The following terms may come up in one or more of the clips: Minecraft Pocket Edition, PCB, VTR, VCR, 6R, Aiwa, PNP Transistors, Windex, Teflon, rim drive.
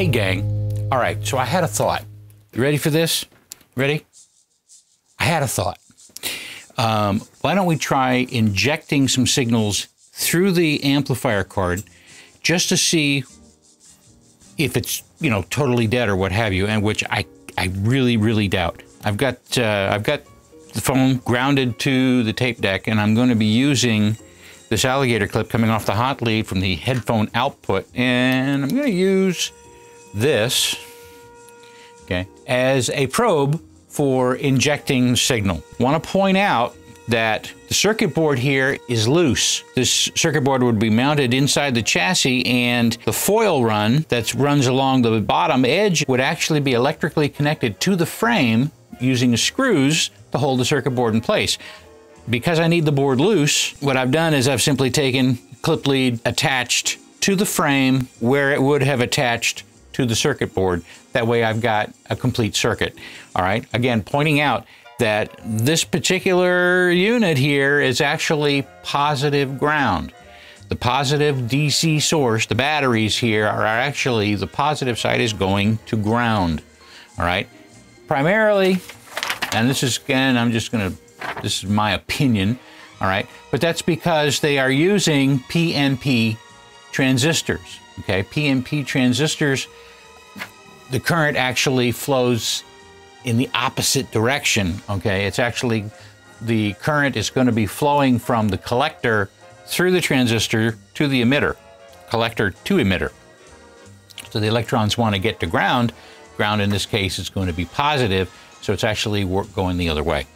Hey gang, all right, so I had a thought. You ready for this? Ready? I had a thought. Why don't we try injecting some signals through the amplifier card just to see if it's, you know, totally dead or what have you, and which I really, really doubt. I've got the phone grounded to the tape deck, and I'm going to be using this alligator clip coming off the hot lead from the headphone output, and I'm going to use this, okay, as a probe for injecting signal. I want to point out that the circuit board here is loose. This circuit board would be mounted inside the chassis, and the foil run that runs along the bottom edge would actually be electrically connected to the frame using screws to hold the circuit board in place. Because I need the board loose, what I've done is I've simply taken clip lead attached to the frame where it would have attached to the circuit board. That way I've got a complete circuit. All right, again, pointing out that this particular unit here is actually positive ground. The positive DC source, the batteries here are actually, the positive side is going to ground. All right, primarily, and this is, again, I'm just gonna, this is my opinion, all right? But that's because they are using PNP transistors, okay? PNP transistors, the current actually flows in the opposite direction, okay? It's actually, the current is going to be flowing from the collector through the transistor to the emitter, collector to emitter. So the electrons want to get to ground. Ground in this case is going to be positive, so it's actually going the other way.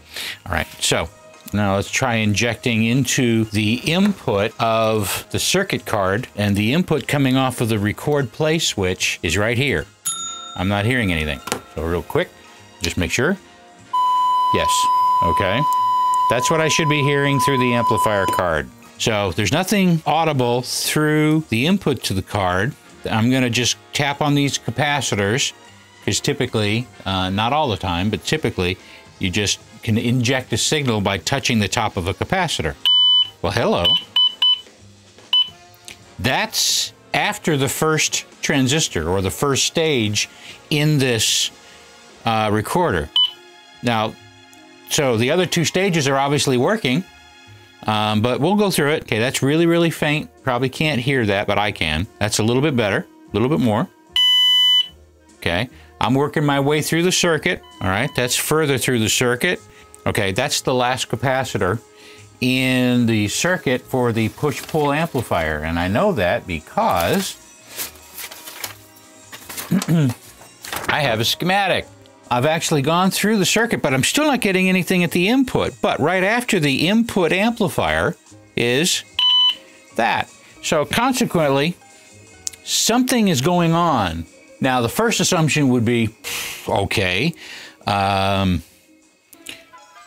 All right, so now let's try injecting into the input of the circuit card, and the input coming off of the record play switch is right here. I'm not hearing anything. So real quick, just make sure. Yes, okay. That's what I should be hearing through the amplifier card. So there's nothing audible through the input to the card. I'm gonna just tap on these capacitors, because typically, not all the time, but typically, you just can inject a signal by touching the top of a capacitor. Well, hello. That's after the first transistor, or the first stage in this recorder. Now, so the other two stages are obviously working, but we'll go through it. Okay, that's really, really faint. Probably can't hear that, but I can. That's a little bit better, a little bit more. Okay, I'm working my way through the circuit. All right, that's further through the circuit. Okay, that's the last capacitor in the circuit for the push-pull amplifier. And I know that because I have a schematic. I've actually gone through the circuit, but I'm still not getting anything at the input. But right after the input amplifier is that. So consequently, something is going on. Now, the first assumption would be, okay,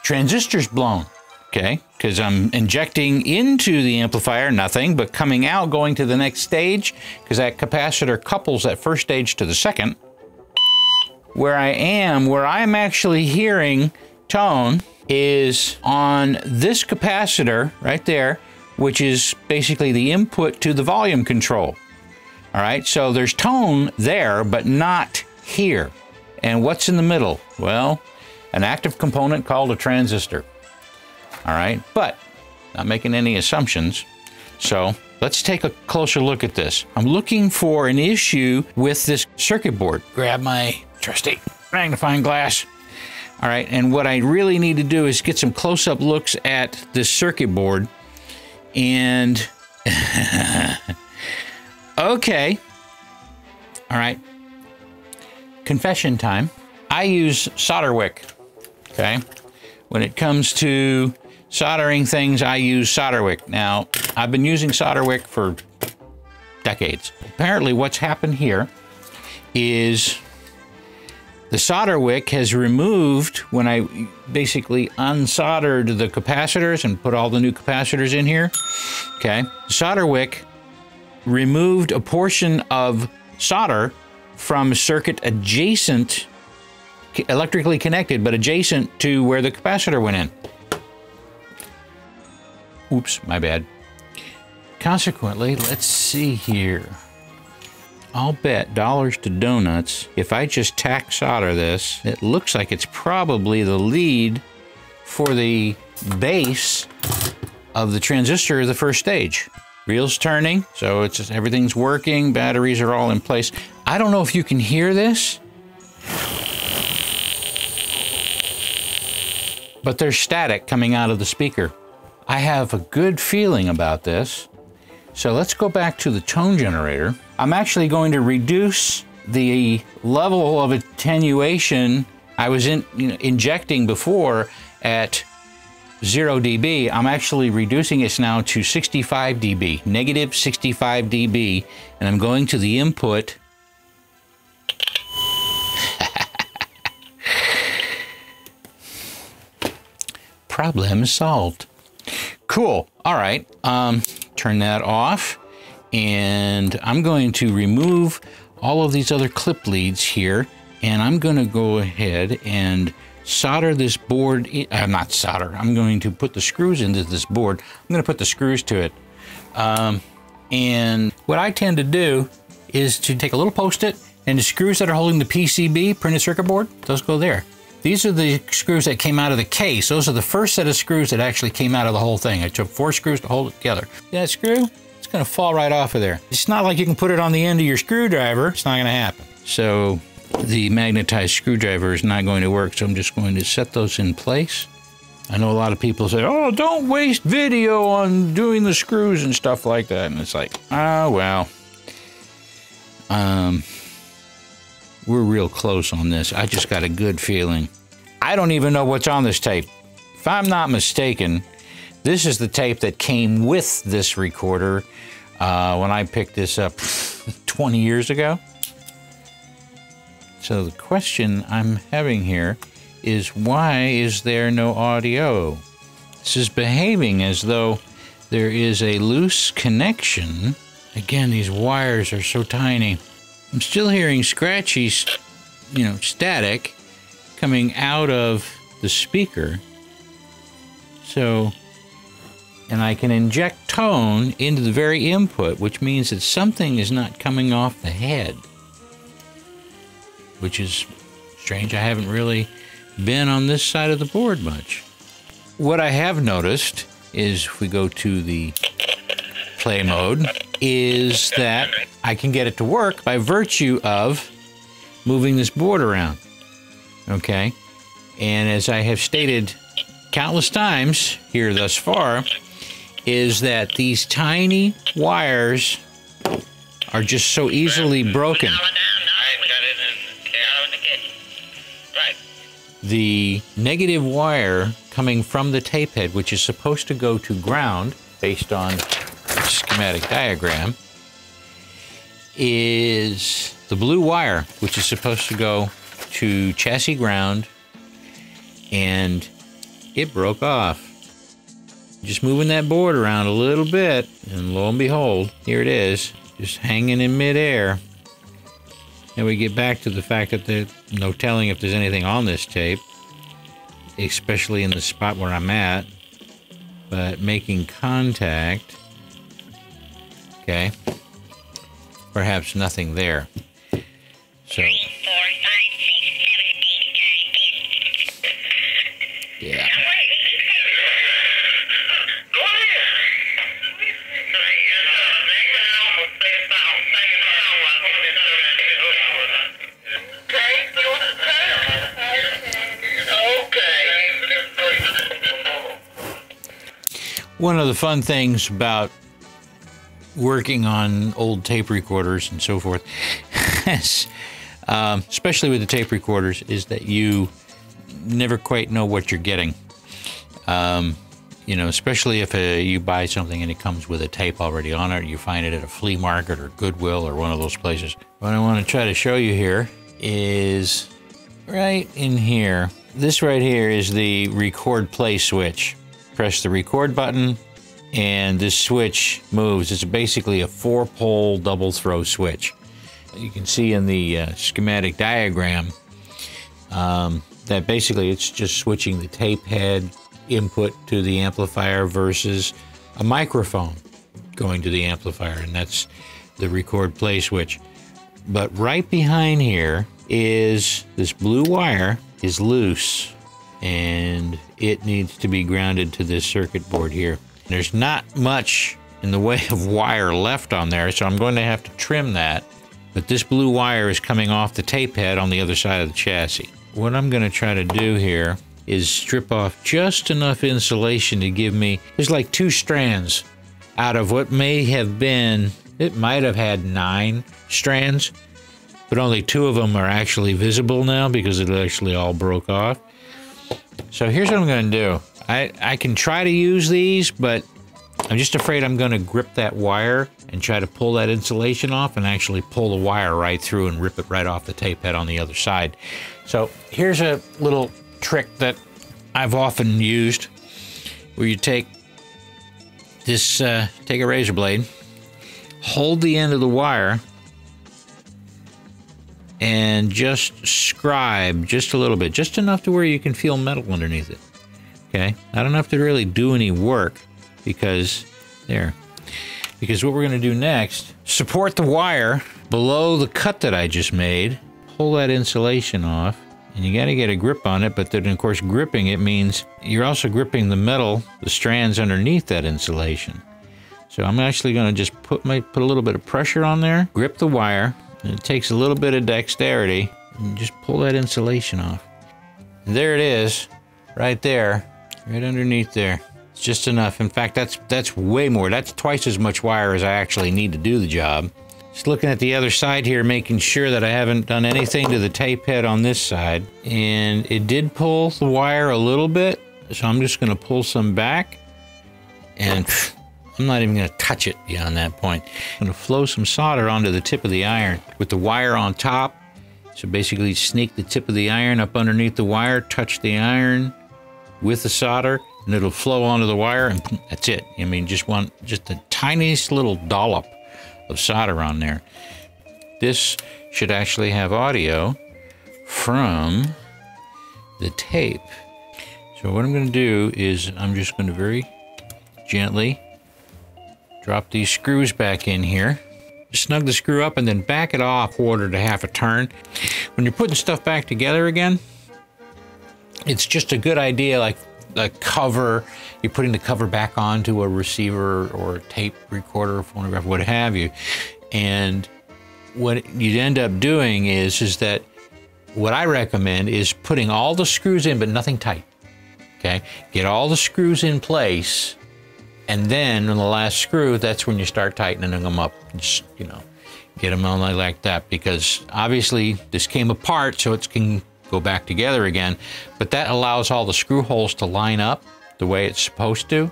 transistor's blown, okay? Because I'm injecting into the amplifier, nothing, but coming out, going to the next stage, because that capacitor couples that first stage to the second. Where I'm actually hearing tone is on this capacitor right there, which is basically the input to the volume control. All right, so there's tone there, but not here. And what's in the middle? Well, an active component called a transistor. All right, but not making any assumptions. So let's take a closer look at this. I'm looking for an issue with this circuit board. Grab my trusty magnifying glass. All right, and what I really need to do is get some close-up looks at this circuit board. And okay, all right, confession time. I use solder wick, okay? When it comes to soldering things, I use solder wick. Now, I've been using solder wick for decades. Apparently what's happened here is the solder wick has removed, when I basically unsoldered the capacitors and put all the new capacitors in here, okay, the solder wick removed a portion of solder from a circuit adjacent, electrically connected, but adjacent to where the capacitor went in. Oops, my bad. Consequently, let's see here. I'll bet dollars to donuts, if I just tack solder this, it looks like it's probably the lead for the base of the transistor of the first stage. Reel's turning, so it's just, everything's working, batteries are all in place. I don't know if you can hear this, but there's static coming out of the speaker. I have a good feeling about this. So let's go back to the tone generator. I'm actually going to reduce the level of attenuation I was injecting before at 0 dB. I'm actually reducing it now to 65 dB, negative 65 dB, and I'm going to the input. Problem solved. Cool. All right. Turn that off, and I'm going to remove all of these other clip leads here, and I'm going to go ahead and solder this board. Not solder. I'm going to put the screws into this board. I'm going to put the screws to it. And what I tend to do is to take a little Post-it, and the screws that are holding the PCB, printed circuit board, those go there. These are the screws that came out of the case. Those are the first set of screws that actually came out of the whole thing. It took 4 screws to hold it together. That screw, it's gonna fall right off of there. It's not like you can put it on the end of your screwdriver. It's not gonna happen. So the magnetized screwdriver is not going to work, so I'm just going to set those in place. I know a lot of people say, oh, don't waste video on doing the screws and stuff like that. And it's like, oh, well. We're real close on this. I just got a good feeling. I don't even know what's on this tape. If I'm not mistaken, this is the tape that came with this recorder when I picked this up 20 years ago. So the question I'm having here is, why is there no audio? This is behaving as though there is a loose connection. Again, these wires are so tiny. I'm still hearing scratchy, static coming out of the speaker. So, and I can inject tone into the very input, which means that something is not coming off the head, which is strange. I haven't really been on this side of the board much. What I have noticed is, if we go to the play mode, is that I can get it to work by virtue of moving this board around. Okay, and as I have stated countless times here thus far, is that these tiny wires are just so easily broken. The negative wire coming from the tape head, which is supposed to go to ground based on schematic diagram, is the blue wire, which is supposed to go to chassis ground, and it broke off. Just moving that board around a little bit, and lo and behold, here it is, just hanging in midair. And we get back to the fact that there's no telling if there's anything on this tape, especially in the spot where I'm at, but making contact. Okay, perhaps nothing there. So, 3, 4, 5, 6, 7, 8, 9, 10. Yeah. One of the fun things about working on old tape recorders and so forth, especially with the tape recorders, is that you never quite know what you're getting. Especially if you buy something and it comes with a tape already on it, or you find it at a flea market or Goodwill or one of those places. What I want to try to show you here is right in here. This right here is the record play switch. Press the record button, and this switch moves. It's basically a 4-pole double throw switch. You can see in the schematic diagram that basically it's just switching the tape head input to the amplifier versus a microphone going to the amplifier, and that's the record play switch. but right behind here is this blue wire is loose, and it needs to be grounded to this circuit board here. There's not much in the way of wire left on there, so I'm going to have to trim that. But this blue wire is coming off the tape head on the other side of the chassis. What I'm going to try to do here is strip off just enough insulation to give me, there's like 2 strands out of what may have been, it might have had 9 strands, but only 2 of them are actually visible now because it actually all broke off. So here's what I'm going to do. I can try to use these, but I'm just afraid I'm going to grip that wire and try to pull that insulation off and actually pull the wire right through and rip it right off the tape head on the other side. So here's a little trick that I've often used, where you take this, take a razor blade, hold the end of the wire, and just scribe just a little bit, just enough to where you can feel metal underneath it. Okay, not enough to really do any work, because what we're going to do next, support the wire below the cut that I just made, pull that insulation off, and you got to get a grip on it. But then of course gripping it means you're also gripping the metal, the strands underneath that insulation. So I'm actually going to just put a little bit of pressure on there, grip the wire, and it takes a little bit of dexterity, and just pull that insulation off. And there it is, right there, right underneath there. It's just enough. In fact, that's way more. That's twice as much wire as I actually need to do the job. Just looking at the other side here, making sure that I haven't done anything to the tape head on this side. And it did pull the wire a little bit, so I'm just going to pull some back. And I'm not even going to touch it beyond that point. I'm going to flow some solder onto the tip of the iron with the wire on top. So basically sneak the tip of the iron up underneath the wire, touch the iron with the solder, and it'll flow onto the wire, and that's it. I mean, just the tiniest little dollop of solder on there. This should actually have audio from the tape. So what I'm going to do is I'm just going to very gently drop these screws back in here. Snug the screw up and then back it off 1/4 to 1/2 a turn. When you're putting stuff back together again, it's just a good idea, like a cover, you're putting the cover back onto a receiver or a tape recorder, phonograph, what have you. And what you'd end up doing is that what I recommend is putting all the screws in, but nothing tight, okay? Get all the screws in place, and then on the last screw, that's when you start tightening them up. Just, you know, get them on like that, because obviously this came apart, so it can go back together again. But that allows all the screw holes to line up the way it's supposed to,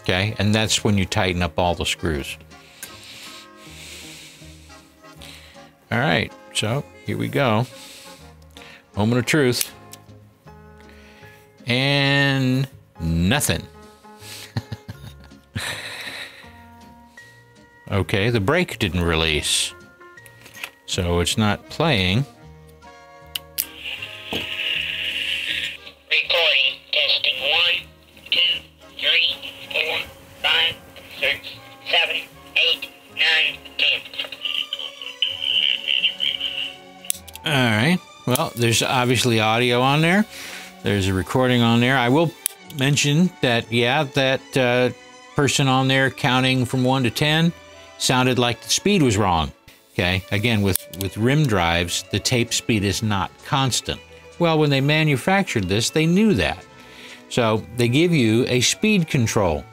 okay? And that's when you tighten up all the screws. All right, so here we go. Moment of truth. And nothing. Okay, the brake didn't release, so it's not playing. Recording, testing, 1, 2, 3, 4, 5, 6, 7, 8, 9, 10. All right, well, there's obviously audio on there. There's a recording on there. I will mention that, yeah, that person on there counting from 1 to 10. Sounded like the speed was wrong, okay? Again, with RIM drives, the tape speed is not constant. Well, when they manufactured this, they knew that. So they give you a speed control.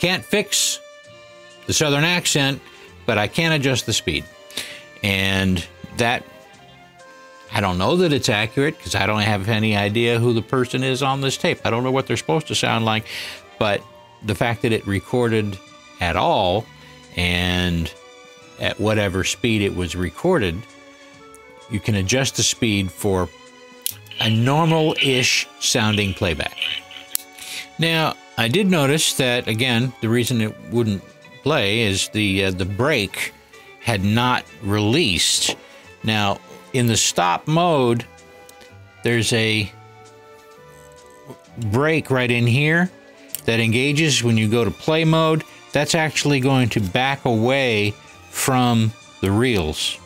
Can't fix the southern accent, but I can adjust the speed. And that, I don't know that it's accurate, because I don't have any idea who the person is on this tape. I don't know what they're supposed to sound like, but the fact that it recorded at all and at whatever speed it was recorded, you can adjust the speed for a normal-ish sounding playback. Now, I did notice that, again, the reason it wouldn't display is the brake had not released. Now, in the stop mode, there's a brake right in here that engages when you go to play mode. That's actually going to back away from the reels.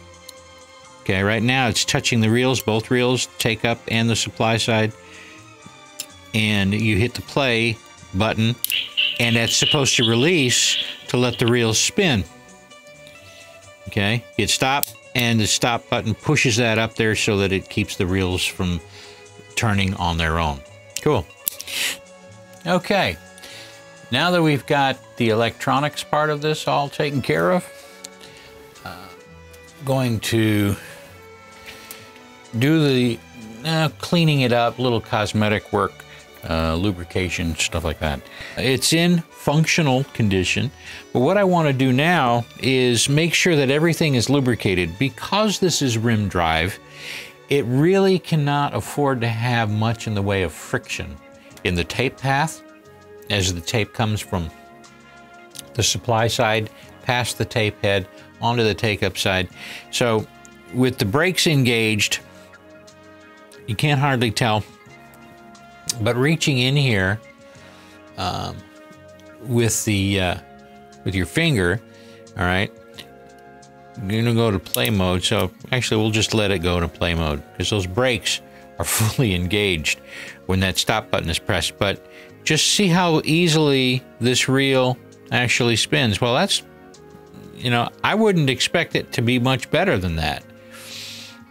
Okay, right now it's touching the reels, both reels, take up and the supply side. And you hit the play button, and that's supposed to release to let the reels spin. Okay, hit stop, and the stop button pushes that up there so that it keeps the reels from turning on their own. Cool. Okay, now that we've got the electronics part of this all taken care of, going to do the cleaning it up, little cosmetic work, lubrication, stuff like that. It's in functional condition, but what I want to do now is make sure that everything is lubricated. Because this is rim drive, it really cannot afford to have much in the way of friction in the tape path, as the tape comes from the supply side past the tape head onto the take-up side. So with the brakes engaged, you can't hardly tell, but reaching in here with your finger, all right, I'm gonna go to play mode. So actually we'll just let it go to play mode because those brakes are fully engaged when that stop button is pressed. But just see how easily this reel actually spins. Well, that's, you know, I wouldn't expect it to be much better than that.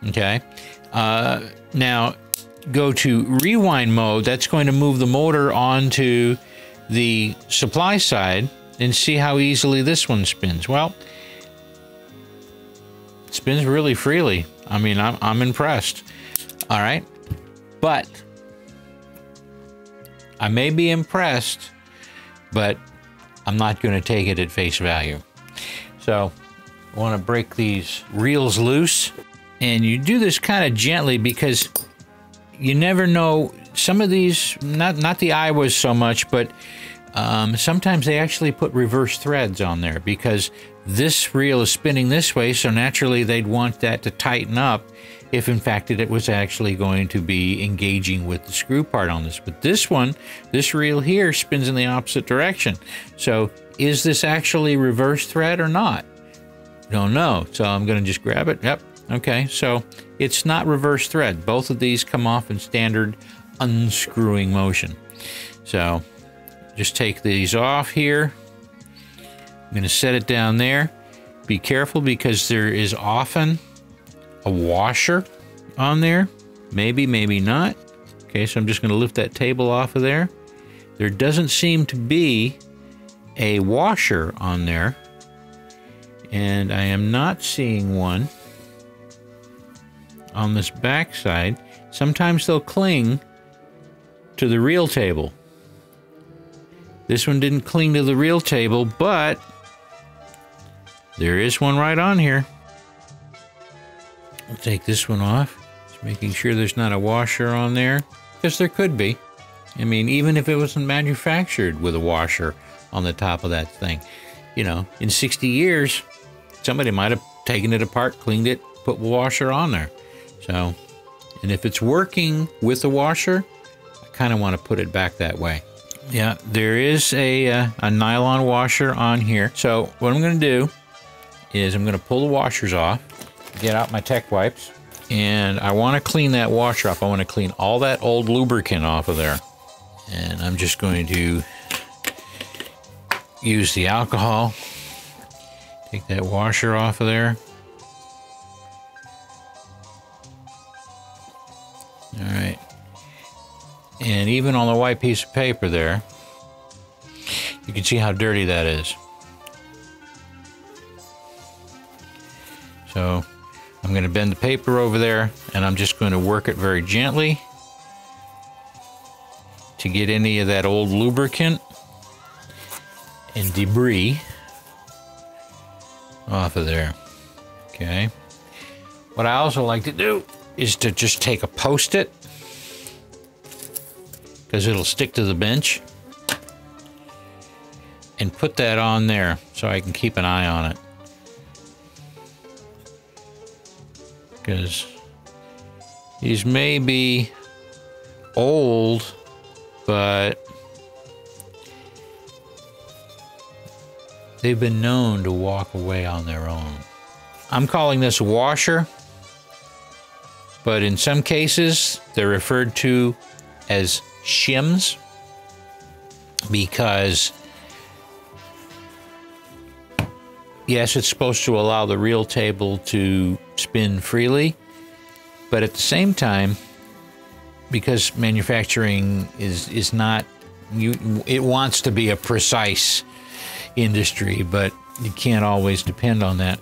Okay. Now go to rewind mode. That's going to move the motor onto the supply side, and see how easily this one spins. Well, it spins really freely. I mean, I'm impressed. All right. But I may be impressed, but I'm not going to take it at face value. So I want to break these reels loose, and you do this kind of gently because you never know. Some of these, not the Aiwas so much, but sometimes they actually put reverse threads on there because this reel is spinning this way, so naturally they'd want that to tighten up if in fact it was actually going to be engaging with the screw part on this. But this one, this reel here, spins in the opposite direction. So is this actually reverse thread or not? Don't know. So I'm gonna just grab it. Yep, okay, so it's not reverse thread. Both of these come off in standard unscrewing motion. So just take these off here. I'm gonna set it down there. Be careful because there is often a washer on there. Maybe, maybe not. Okay, so I'm just going to lift that table off of there. There doesn't seem to be a washer on there, and I am not seeing one on this back side. Sometimes they'll cling to the reel table. This one didn't cling to the reel table, but there is one right on here. I'll take this one off, just making sure there's not a washer on there, because there could be. I mean, even if it wasn't manufactured with a washer on the top of that thing, you know, in 60 years, somebody might have taken it apart, cleaned it, put washer on there. So, and if it's working with the washer, I kind of want to put it back that way. Yeah, there is a nylon washer on here. So what I'm going to do is I'm going to pull the washers off, get out my tech wipes, and I want to clean that washer off. I want to clean all that old lubricant off of there, and I'm just going to use the alcohol, take that washer off of there. All right, and even on the white piece of paper there, you can see how dirty that is. So I'm going to bend the paper over there, and I'm just going to work it very gently to get any of that old lubricant and debris off of there. Okay. What I also like to do is to just take a Post-it, because it'll stick to the bench. and put that on there so I can keep an eye on it. Because these may be old, but they've been known to walk away on their own. I'm calling this a washer, but in some cases they're referred to as shims because, yes, it's supposed to allow the reel table to spin freely, but at the same time, because manufacturing is not, it wants to be a precise industry, but you can't always depend on that.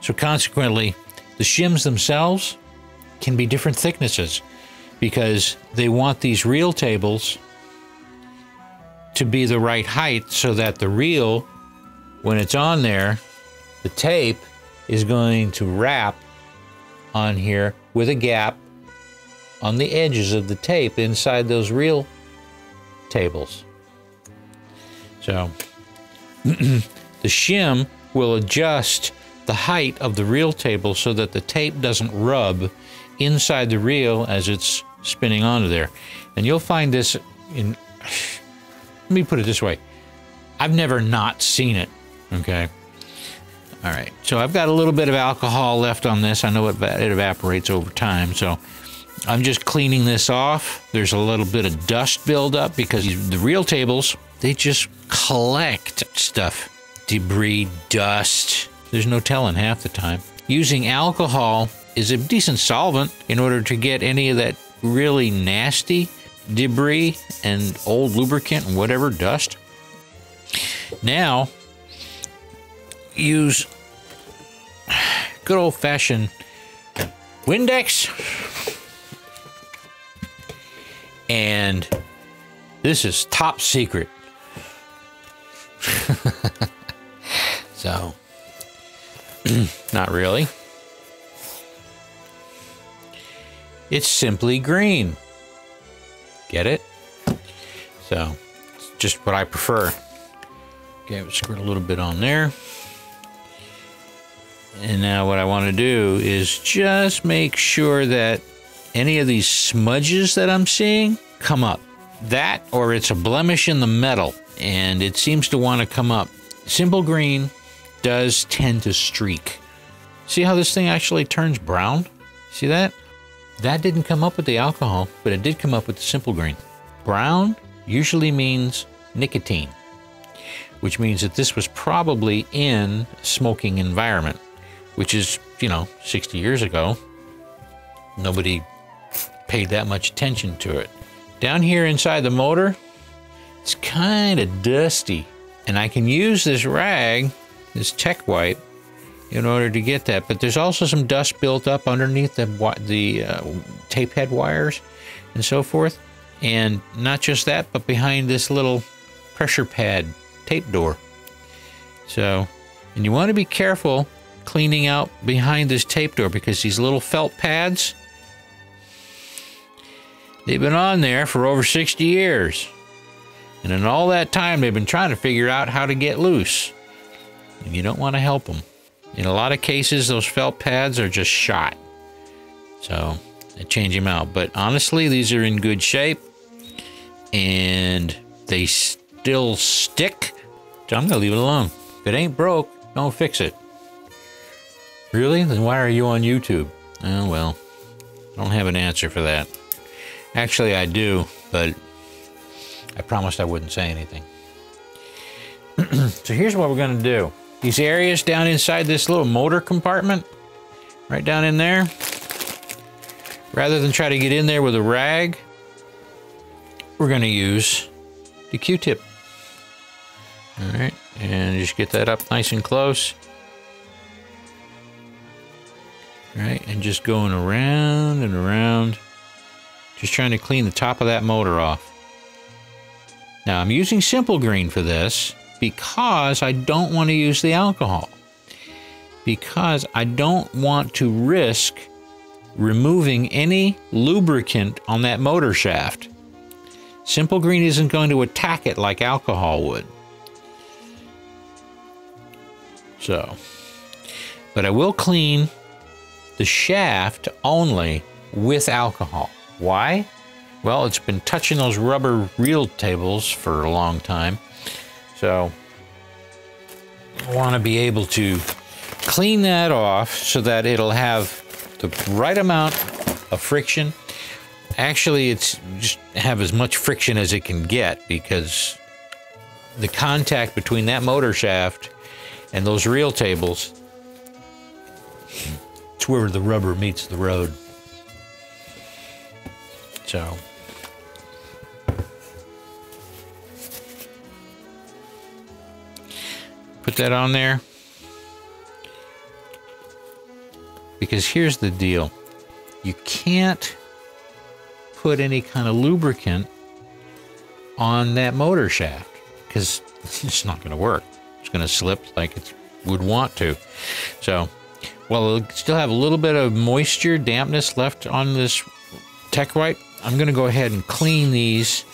So consequently, the shims themselves can be different thicknesses because they want these reel tables to be the right height so that the reel, when it's on there, the tape is going to wrap on here with a gap on the edges of the tape inside those reel tables. So the shim will adjust the height of the reel table so that the tape doesn't rub inside the reel as it's spinning onto there. And you'll find this in, let me put it this way, I've never not seen it, okay? All right, so I've got a little bit of alcohol left on this. I know it evaporates over time, so I'm just cleaning this off. There's a little bit of dust buildup because the reel tables, they just collect stuff. Debris, dust. There's no telling half the time. Using alcohol is a decent solvent in order to get any of that really nasty debris and old lubricant and whatever dust. Now, use good old-fashioned Windex. And this is top secret. So, not really. It's simply green. Get it? So, it's just what I prefer. Okay, we'll squirt a little bit on there. And now what I want to do is just make sure that any of these smudges that I'm seeing come up. That, or it's a blemish in the metal, and it seems to want to come up. Simple green does tend to streak. See how this thing actually turns brown? See that? That didn't come up with the alcohol, but it did come up with the simple green. Brown usually means nicotine, which means that this was probably in a smoking environment, which is, you know, 60 years ago. Nobody paid that much attention to it. Down here inside the motor, it's kind of dusty, and I can use this rag, this tech wipe, in order to get that. But there's also some dust built up underneath the tape head wires and so forth. And not just that, but behind this little pressure pad tape door. So, and you want to be careful cleaning out behind this tape door because these little felt pads, they've been on there for over 60 years. And in all that time, they've been trying to figure out how to get loose. And you don't want to help them. In a lot of cases, those felt pads are just shot. So, I change them out. But honestly, these are in good shape. And they still stick. So I'm going to leave it alone. If it ain't broke, don't fix it. Really? Then why are you on YouTube? Oh, well. I don't have an answer for that. Actually, I do, but I promised I wouldn't say anything. So here's what we're gonna do. These areas down inside this little motor compartment, right down in there, rather than try to get in there with a rag, we're gonna use the Q-tip. All right, and just get that up nice and close. All right, and just going around and around, just trying to clean the top of that motor off. Now, I'm using simple green for this because I don't want to use the alcohol, because I don't want to risk removing any lubricant on that motor shaft. Simple green isn't going to attack it like alcohol would. So, but I will clean the shaft only with alcohol. Why? Well, it's been touching those rubber reel tables for a long time. So I want to be able to clean that off so that it'll have the right amount of friction. Actually, it's just have as much friction as it can get, because the contact between that motor shaft and those reel tables, it's where the rubber meets the road. So put that on there, because here's the deal. You can't put any kind of lubricant on that motor shaft, because it's not going to work. It's going to slip like it would want to. So, well, it'll still have a little bit of moisture, dampness left on this Tech Wipe. I'm going to go ahead and clean these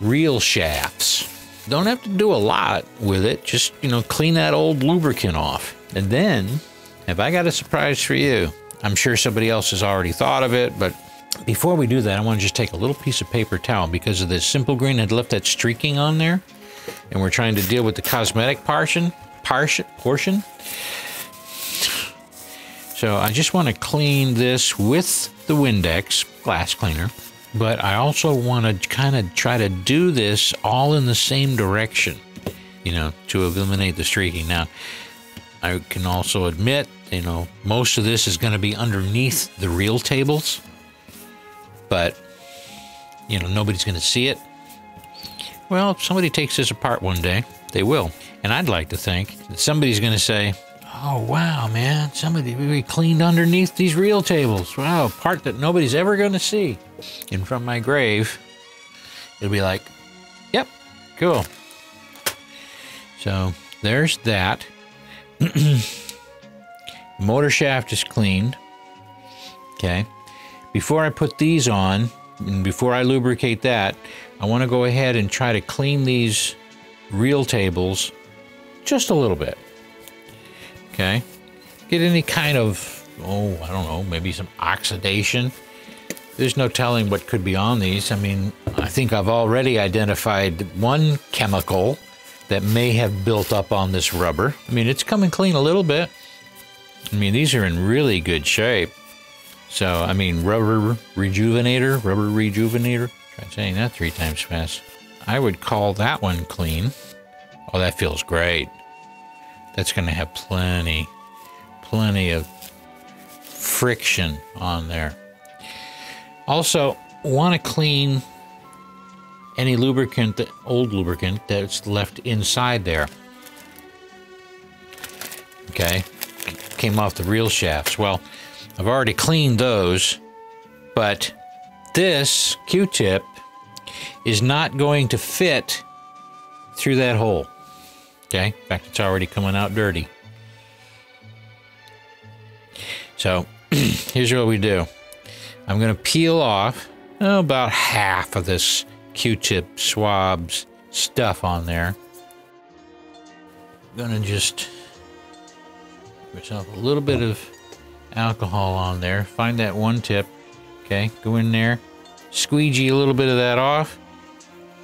reel shafts. Don't have to do a lot with it. Just, you know, clean that old lubricant off. And then, have I got a surprise for you? I'm sure somebody else has already thought of it, but before we do that, I want to just take a little piece of paper towel, because of the Simple Green had left that streaking on there, and we're trying to deal with the cosmetic portion. So I just want to clean this with the Windex glass cleaner, but I also want to kind of try to do this all in the same direction, you know, to eliminate the streaking. Now, I can also admit, you know, most of this is going to be underneath the reel tables, but, you know, nobody's going to see it. Well, if somebody takes this apart one day, they will. And I'd like to think that somebody's going to say, oh, wow, man, somebody really cleaned underneath these reel tables. Wow, part that nobody's ever going to see. And from my grave, it'll be like, yep, cool. So there's that. Motor shaft is cleaned. Okay. Before I put these on, and before I lubricate that, I want to go ahead and try to clean these reel tables just a little bit. Okay, get any kind of, oh, I don't know, maybe some oxidation. There's no telling what could be on these. I mean, I think I've already identified one chemical that may have built up on this rubber. I mean, it's coming clean a little bit. I mean, these are in really good shape. So, I mean, rubber rejuvenator. Tried saying that 3 times fast. I would call that one clean. Oh, that feels great. That's going to have plenty of friction on there. Also, want to clean any lubricant, the old lubricant that's left inside there. Okay, came off the reel shafts. Well, I've already cleaned those, but this Q-tip is not going to fit through that hole. Okay, in fact, it's already coming out dirty. So, here's what we do. I'm going to peel off about half of this Q-tip swabs stuff on there. I'm going to just give myself a little bit of alcohol on there. Find that one tip. Okay, go in there, squeegee a little bit of that off,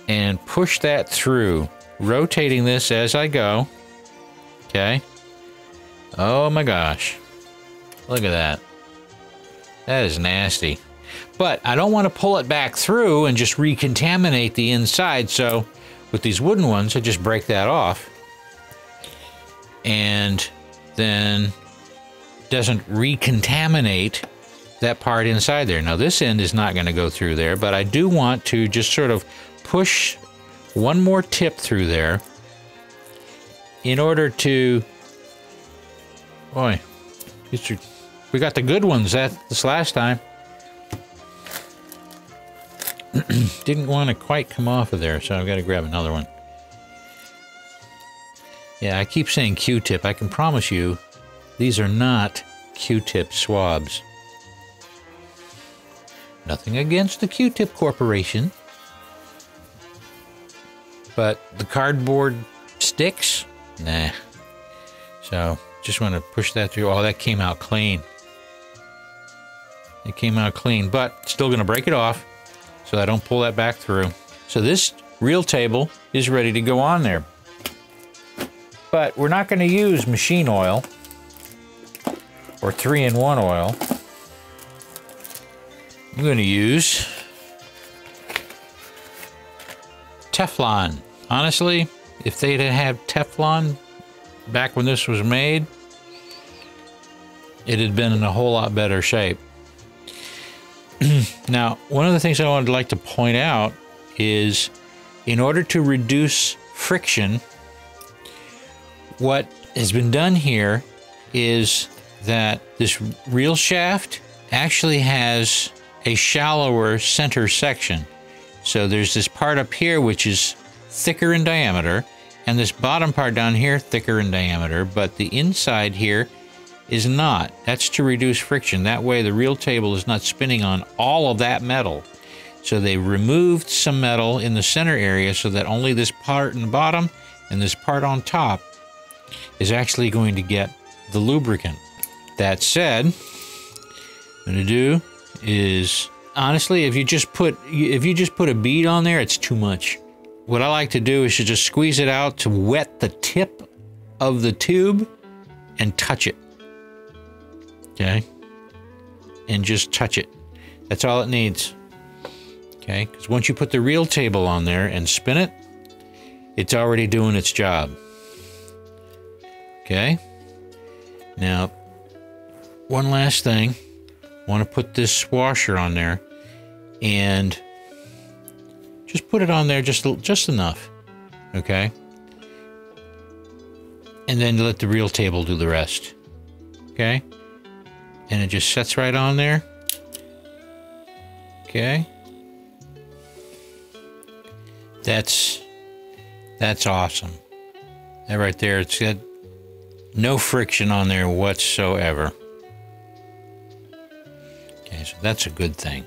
and push that through. Rotating this as I go. Okay. Oh my gosh. Look at that. That is nasty. But I don't want to pull it back through and just recontaminate the inside. So with these wooden ones, I just break that off. And then doesn't recontaminate that part inside there. Now this end is not going to go through there, but I do want to just sort of push one more tip through there in order to, boy, we got the good ones this last time. Didn't want to quite come off of there, so I've got to grab another one. Yeah, I keep saying Q-tip. I can promise you these are not Q-tip swabs. Nothing against the Q-tip Corporation. But the cardboard sticks? Nah. So just want to push that through. Oh, that came out clean. It came out clean, but still going to break it off so I don't pull that back through. So this reel table is ready to go on there. But we're not going to use machine oil or 3-in-1 oil. I'm going to use Teflon. Honestly, if they'd have Teflon back when this was made, it had been in a whole lot better shape. Now, one of the things I would like to point out is, in order to reduce friction, what has been done here is that this reel shaft actually has a shallower center section. So there's this part up here which is thicker in diameter, and this bottom part down here thicker in diameter, but the inside here is not. That's to reduce friction. That way the reel table is not spinning on all of that metal. So they removed some metal in the center area so that only this part in the bottom and this part on top is actually going to get the lubricant. That said, what I'm going to do is, honestly, if you just put a bead on there, it's too much. What I like to do is to just squeeze it out to wet the tip of the tube and touch it. Okay? And just touch it. That's all it needs. Okay? Because once you put the reel table on there and spin it, it's already doing its job. Okay? Now, one last thing. I want to put this washer on there and just put it on there just enough. Okay? And then let the reel table do the rest. Okay? And it just sets right on there. Okay? That's awesome. That right there, it's got no friction on there whatsoever. Okay, so that's a good thing.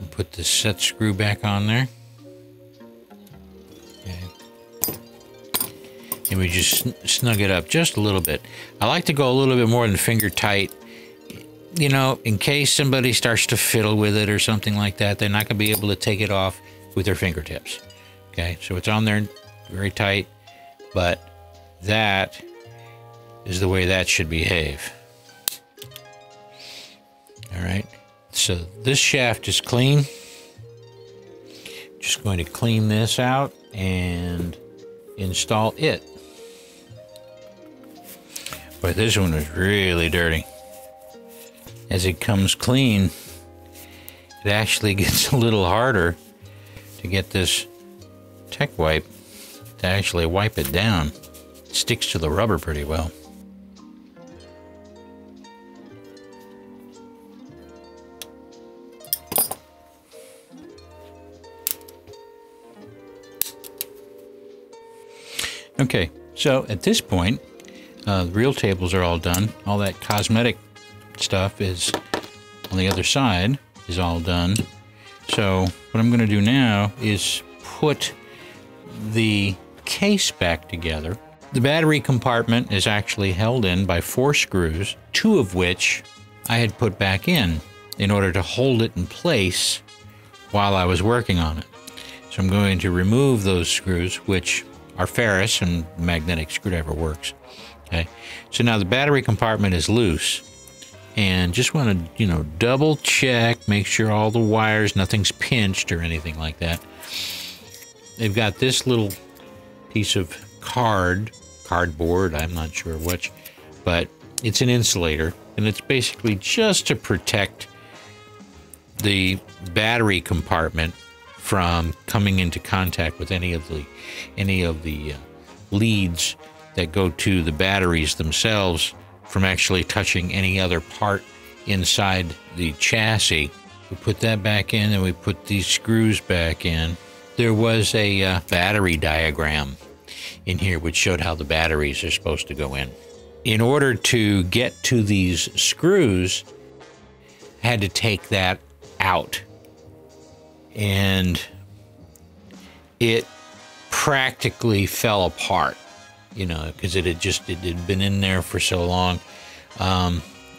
We'll put the set screw back on there. Okay. And we just snug it up just a little bit. I like to go a little bit more than finger tight, you know, in case somebody starts to fiddle with it or something like that. They're not going to be able to take it off with their fingertips. Okay, so it's on there very tight, but that is the way that should behave. All right, so this shaft is clean. Just going to clean this out and install it. But this one is really dirty. As it comes clean, it actually gets a little harder to get this tech wipe to actually wipe it down. It sticks to the rubber pretty well. Okay, so at this point, the reel tables are all done. All that cosmetic stuff is on the other side is all done. So what I'm going to do now is put the case back together. The battery compartment is actually held in by 4 screws, 2 of which I had put back in order to hold it in place while I was working on it. So I'm going to remove those screws, which are ferrous and magnetic screwdriver works. Okay. So now the battery compartment is loose, and just want to, you know, double check, make sure all the wires, nothing's pinched or anything like that. They've got this little piece of cardboard, I'm not sure which, but it's an insulator, and it's basically just to protect the battery compartment from coming into contact with any of the leads that go to the batteries themselves from actually touching any other part inside the chassis. We put that back in, and we put these screws back in. There was a battery diagram in here which showed how the batteries are supposed to go in. In order to get to these screws, I had to take that out. And it practically fell apart, you know, because it had been in there for so long.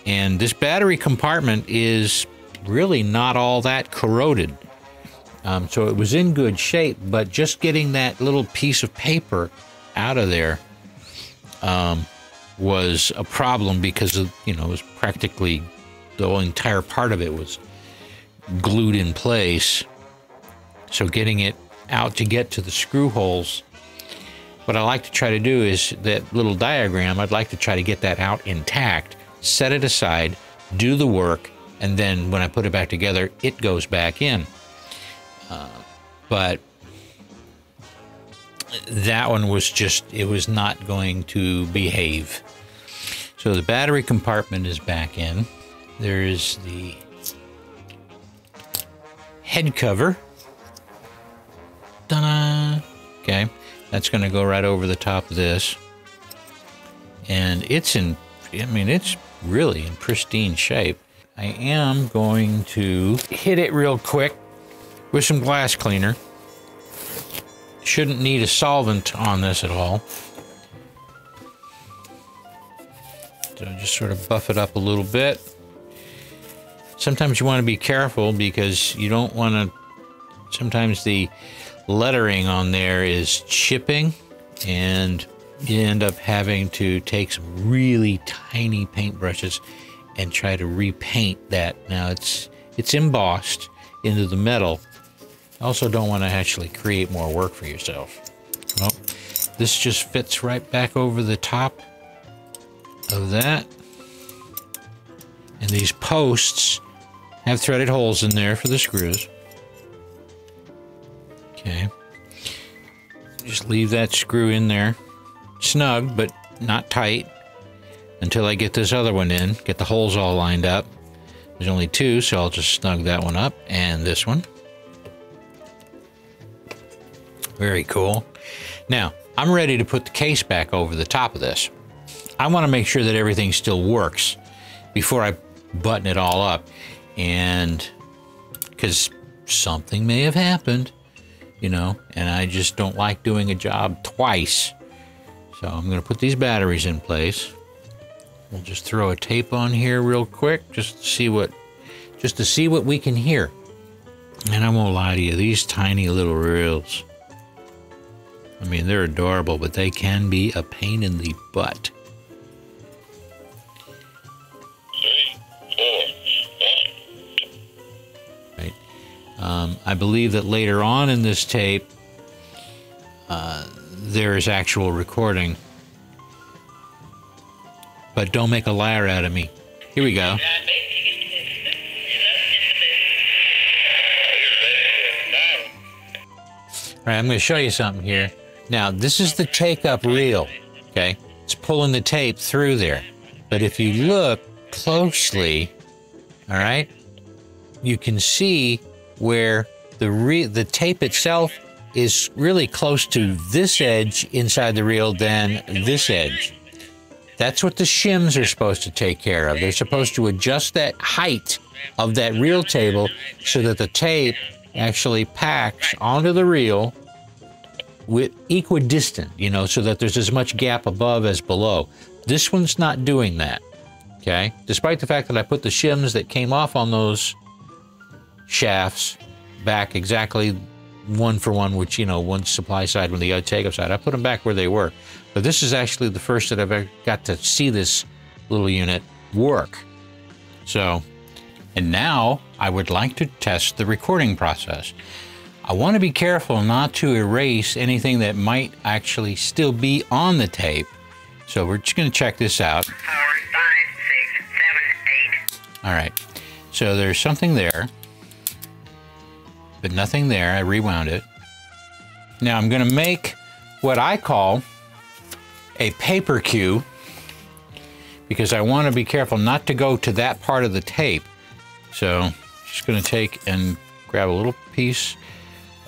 And this battery compartment is really not all that corroded. So it was in good shape, but just getting that little piece of paper out of there was a problem because of, you know, it was practically the whole entire part of it was glued in place. So getting it out to get to the screw holes, what I like to try to do is that little diagram, I'd like to try to get that out intact, set it aside, do the work, and then when I put it back together, it goes back in. But that one was just, it was not going to behave. So the battery compartment is back in. There is the head cover. Ta-da! Okay, that's going to go right over the top of this. And it's in, I mean, it's really in pristine shape. I am going to hit it real quick with some glass cleaner. Shouldn't need a solvent on this at all. So just sort of buff it up a little bit. Sometimes you want to be careful because you don't want to, sometimes the lettering on there is chipping and you end up having to take some really tiny paintbrushes and try to repaint that. Now it's embossed into the metal. Also don't want to actually create more work for yourself. Well, this just fits right back over the top of that. And these posts have threaded holes in there for the screws. Okay. Just leave that screw in there. Snug, but not tight until I get this other one in. Get the holes all lined up. There's only two, so I'll just snug that one up and this one. Very cool. Now, I'm ready to put the case back over the top of this. I want to make sure that everything still works before I button it all up. And because something may have happened, you know, and I just don't like doing a job twice. So I'm going to put these batteries in place. We'll just throw a tape on here real quick just to see what we can hear. And I won't lie to you, these tiny little reels, I mean, they're adorable, but they can be a pain in the butt. 3, 4, 5. Right. I believe that later on in this tape, there is actual recording. But don't make a liar out of me. Here we go. All right, I'm going to show you something here. Now, this is the take-up reel, okay? It's pulling the tape through there. But if you look closely, all right, you can see where the tape itself is really close to this edge inside the reel than this edge. That's what the shims are supposed to take care of. They're supposed to adjust that height of that reel table so that the tape actually packs onto the reel with equidistant, you know, so that there's as much gap above as below. This one's not doing that, okay? Despite the fact that I put the shims that came off on those shafts back exactly one for one, which, you know, one's supply side, one the other take-up side, I put them back where they were. But this is actually the first that I've ever got to see this little unit work. So, and now I would like to test the recording process. I want to be careful not to erase anything that might actually still be on the tape. So we're just going to check this out. 4, 5, 6, 7, 8. All right. So there's something there, but nothing there. I rewound it. Now I'm going to make what I call a paper cue because I want to be careful not to go to that part of the tape. So just going to take and grab a little piece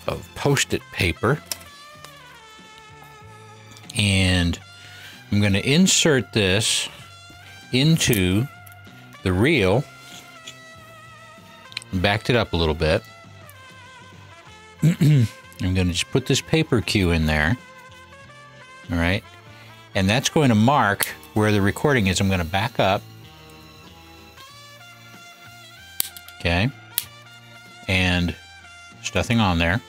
of Post-it paper and I'm going to insert this into the reel. Backed it up a little bit. I'm going to just put this paper cue in there. All right. And that's going to mark where the recording is. I'm going to back up. Okay. And there's nothing on there.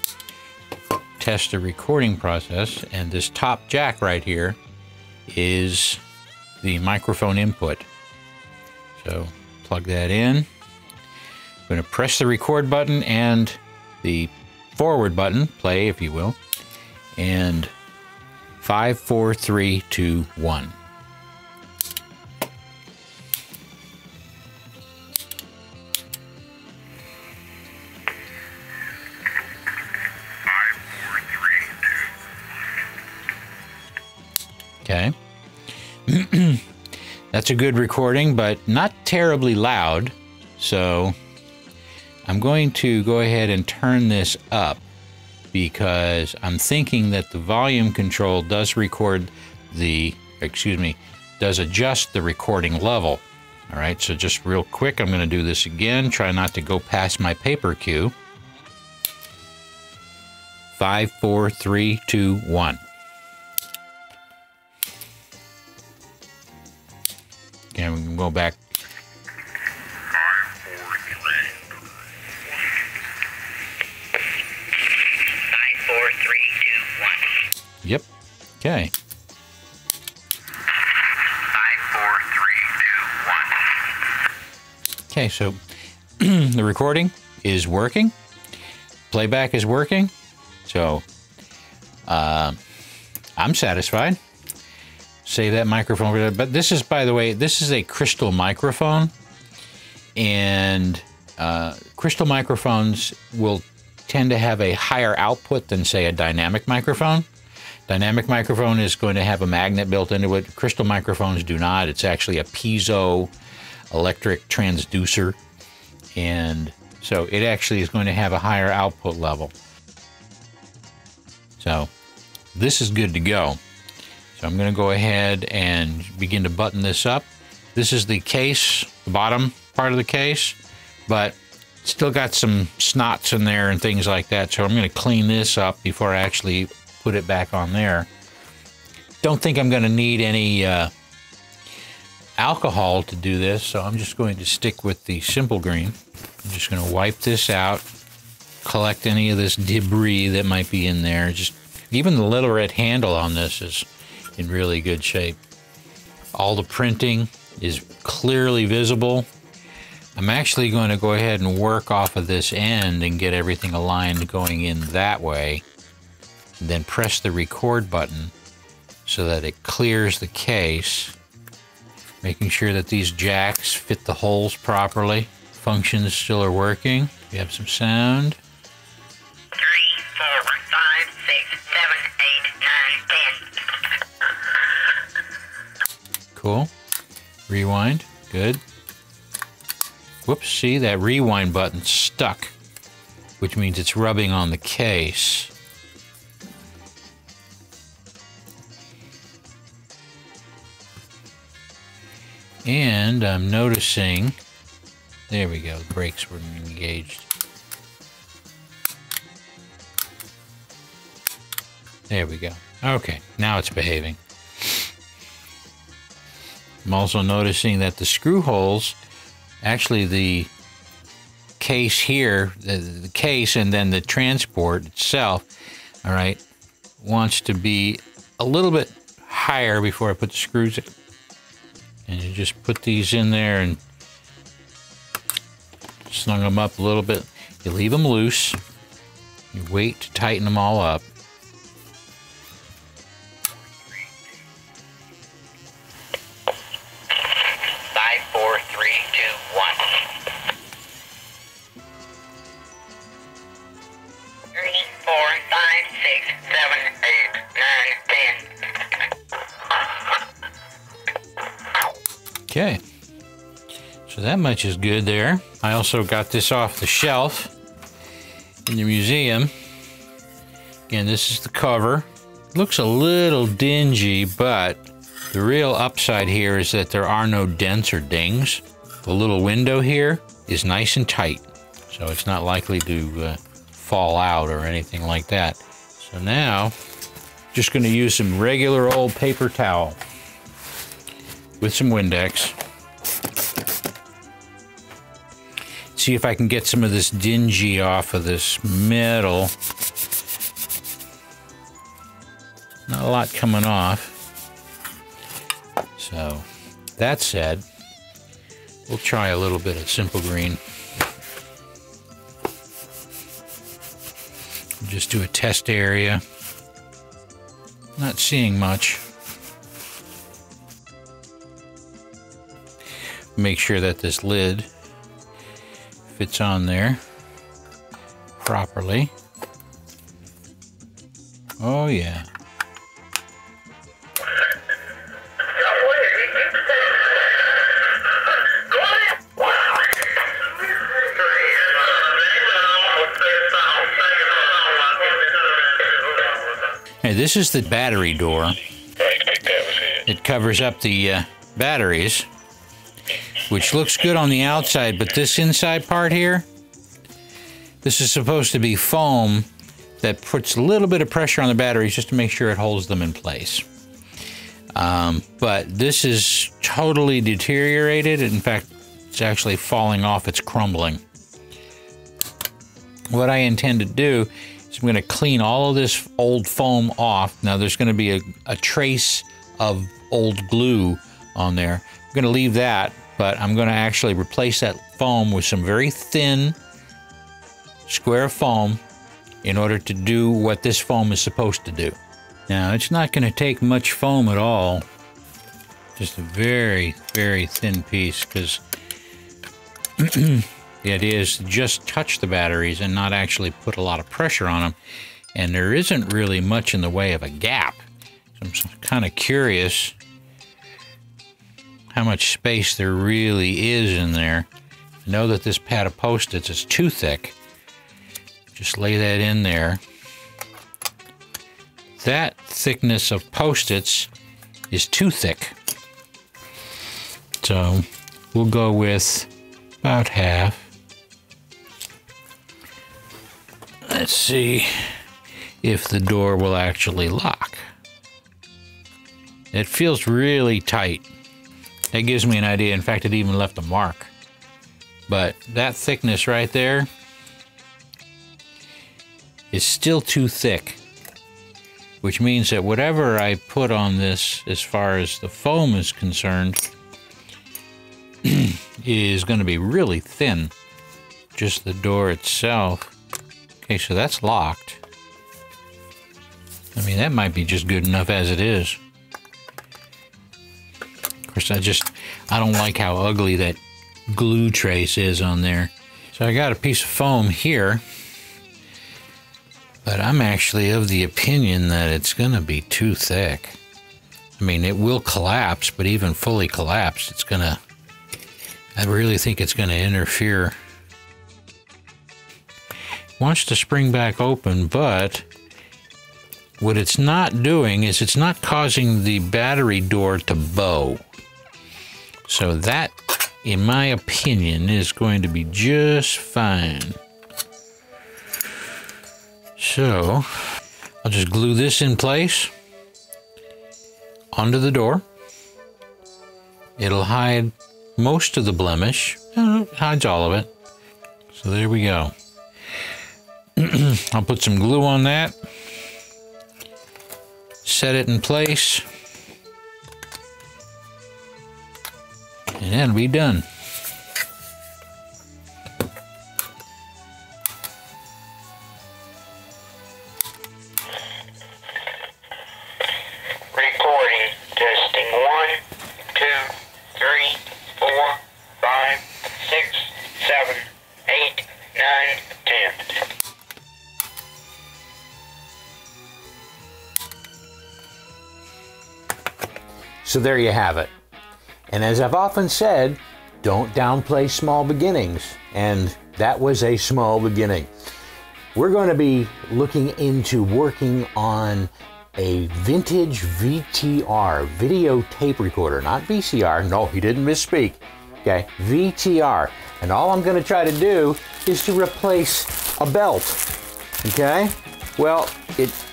Test the recording process. And this top jack right here is the microphone input. So plug that in. I'm going to press the record button and the forward button, play if you will, and 5, 4, 3, 2, 1. Okay. That's a good recording, but not terribly loud. So I'm going to go ahead and turn this up because I'm thinking that the volume control does record the, does adjust the recording level. All right, so just real quick, I'm going to do this again. Try not to go past my paper cue. 5, 4, 3, 2, 1. And we can go back. Yep. Okay. 5, 4, 3, 2, 1. Okay, so the recording is working. Playback is working. So I'm satisfied. Save that microphone. But this is, by the way, this is a crystal microphone. And crystal microphones will tend to have a higher output than, say, a dynamic microphone. Dynamic microphone is going to have a magnet built into it. Crystal microphones do not. It's actually a piezo electric transducer. And so it actually is going to have a higher output level. So this is good to go. So I'm going to go ahead and begin to button this up. This is the case, the bottom part of the case, but still got some snots in there and things like that. So I'm going to clean this up before I actually put it back on there. Don't think I'm going to need any alcohol to do this, so I'm just going to stick with the simple green. I'm just going to wipe this out, collect any of this debris that might be in there. Just even the little red handle on this is in really good shape. All the printing is clearly visible. I'm actually going to go ahead and work off of this end and get everything aligned going in that way. Then press the record button so that it clears the case, making sure that these jacks fit the holes properly. Functions still are working. We have some sound. 3, 4, 5, 6, 7, 8, 9, 10. Cool. Rewind. Good. Whoops, see, that rewind button stuck, which means it's rubbing on the case. And I'm noticing, there we go, the brakes were engaged. There we go. Okay, now it's behaving. I'm also noticing that the screw holes, actually the case here, the case and then the transport itself, all right, wants to be a little bit higher before I put the screws in. And you just put these in there and snug them up a little bit. You leave them loose. You wait to tighten them all up. Okay, so that much is good there. I also got this off the shelf in the museum. Again, this is the cover. Looks a little dingy, but the real upside here is that there are no dents or dings. The little window here is nice and tight, so it's not likely to fall out or anything like that. So now, just going to use some regular old paper towel with some Windex. See if I can get some of this dingy off of this metal. Not a lot coming off. So, that said, we'll try a little bit of Simple Green. Just do a test area. Not seeing much. Make sure that this lid fits on there properly. Oh yeah. This is the battery door. It covers up the batteries, which looks good on the outside, but this inside part here, this is supposed to be foam that puts a little bit of pressure on the batteries just to make sure it holds them in place. But this is totally deteriorated. In fact, it's actually falling off. It's crumbling. What I intend to do, I'm going to clean all of this old foam off. Now there's going to be a trace of old glue on there. I'm going to leave that, but I'm going to actually replace that foam with some very thin square foam in order to do what this foam is supposed to do. Now it's not going to take much foam at all. Just a very, very thin piece, because the idea is to just touch the batteries and not actually put a lot of pressure on them. And there isn't really much in the way of a gap. So I'm kind of curious how much space there really is in there. I know that this pad of Post-its is too thick. Just lay that in there. That thickness of Post-its is too thick. So we'll go with about half. Let's see if the door will actually lock. It feels really tight. That gives me an idea. In fact, it even left a mark. But that thickness right there is still too thick, which means that whatever I put on this, as far as the foam is concerned, is going to be really thin. Just the door itself. Okay, so that's locked. I mean, that might be just good enough as it is. Of course, I don't like how ugly that glue trace is on there. So I got a piece of foam here, but I'm actually of the opinion that it's gonna be too thick. I mean, it will collapse, but even fully collapsed, it's gonna, I really think it's gonna interfere. Wants to spring back open, but what it's not doing is it's not causing the battery door to bow. So that, in my opinion, is going to be just fine. So I'll just glue this in place onto the door. It'll hide most of the blemish. It hides all of it. So there we go. I'll put some glue on that, set it in place, and that'll be done. Recording, testing 1, 2, 3, 4, 5, 6, 7, 8, 9, 10. So there you have it. And as I've often said, don't downplay small beginnings. And that was a small beginning. We're going to be looking into working on a vintage VTR, video tape recorder, not VCR. No, he didn't misspeak. Okay, VTR. And all I'm going to try to do is to replace a belt. Okay? Well, its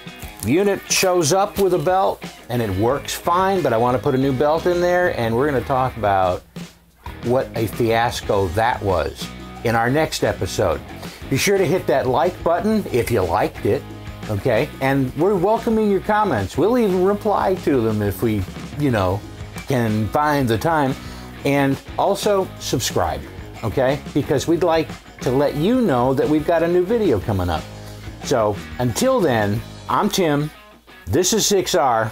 unit shows up with a belt and it works fine, but I want to put a new belt in there, and we're going to talk about what a fiasco that was in our next episode. Be sure to hit that like button if you liked it, okay? And we're welcoming your comments. We'll even reply to them if we, you know, can find the time. And also subscribe, okay? Because we'd like to let you know that we've got a new video coming up. So until then, I'm Tim. This is 6R.